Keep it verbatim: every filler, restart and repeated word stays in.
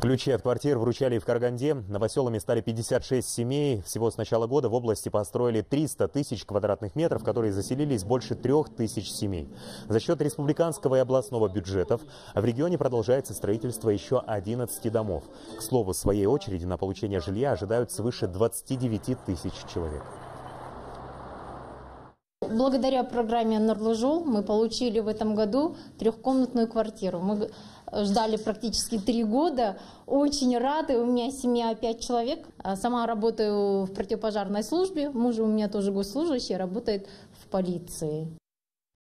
Ключи от квартир вручали и в Караганде. Новоселами стали пятьдесят шесть семей. Всего с начала года в области построили триста тысяч квадратных метров, которые заселились больше трёх тысяч семей. За счет республиканского и областного бюджетов в регионе продолжается строительство еще одиннадцати домов. К слову, в своей очереди на получение жилья ожидают свыше двадцати девяти тысяч человек. Благодаря программе «Нұрлы жол» мы получили в этом году трехкомнатную квартиру. Мы ждали практически три года, очень рады. У меня семья пять человек. Сама работаю в противопожарной службе, муж у меня тоже госслужащий, работает в полиции.